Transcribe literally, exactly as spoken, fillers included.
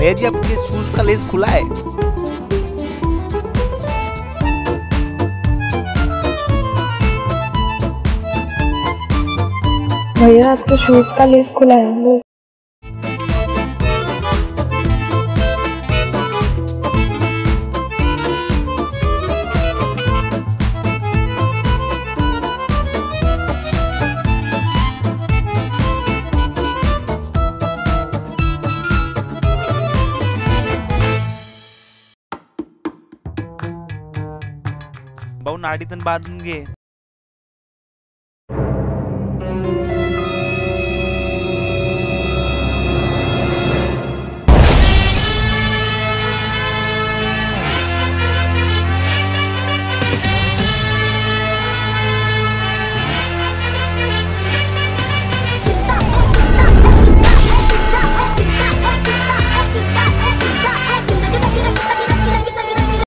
भैया जी आपके शूज का लेस खुला है। भैया आपके शूज का लेस खुला है। भाऊ नाडीतन बांधून घे।